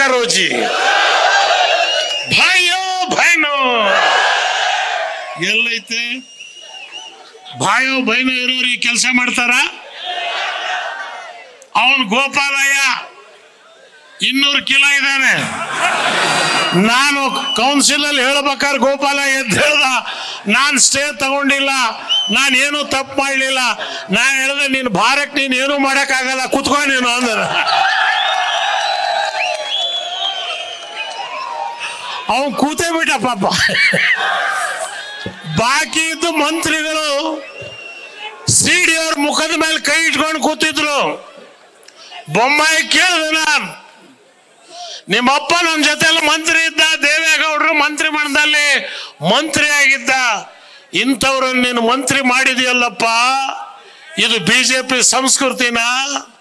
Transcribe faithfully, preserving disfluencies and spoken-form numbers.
करो जी। भाइयों बहनों ಎಲ್ಲೈತೆ भाइयों बहनों ಇರೋರು ಈ ಕೆಲಸ ಮಾಡ್ತಾರ? ಅವನು ಗೋಪಾಲಯ್ಯ ಇನ್ನೂರು ಕಿಲೋ ಇದ್ದಾನೆ. ನಾನು ಕೌನ್ಸಿಲ್ ಅಲ್ಲಿ ಹೇಳಬೇಕಾದ್ರೆ ಗೋಪಾಲಯ್ಯ ಎದ್ದು ಹೇಳ್ದ, ನಾನು ಸ್ಟೇ ತಗೊಂಡಿಲ್ಲ, ನಾನೇನು ತಪ್ಪು ಮಾಡಲಿಲ್ಲ. ನಾನು ಹೇಳಿದೆ ನೀನು ಭಾರಕ್ಕೆ ನೀನು ಏನು ಮಾಡೋಕ್ಕಾಗಲ್ಲ, ಕುತ್ಕೋ ನೀನು ಅಂದ್ರ. ಅವನು ಕೂತೇ ಬಿಟ್ಟ ಪಾಪ. ಬಾಕಿ ಇದ್ದು ಮಂತ್ರಿಗಳು ಸಿಡಿ ಅವ್ರ ಮುಖದ ಮೇಲೆ ಕೈ ಇಟ್ಕೊಂಡು ಕೂತಿದ್ರು. ಬೊಮ್ಮಾಯಿ ಕೇಳಿದ, ನಾನು ನಿಮ್ಮಪ್ಪ ನಮ್ಮ ಜೊತೆಲ್ಲ ಮಂತ್ರಿ ಇದ್ದ, ದೇವೇಗೌಡರು ಮಂತ್ರಿ ಮಂಡಲದಲ್ಲಿ ಮಂತ್ರಿ ಆಗಿದ್ದ, ಇಂಥವ್ರನ್ನ ನೀನು ಮಂತ್ರಿ ಮಾಡಿದೆಯಲ್ಲಪ್ಪ, ಇದು ಬಿಜೆಪಿ ಸಂಸ್ಕೃತಿನ?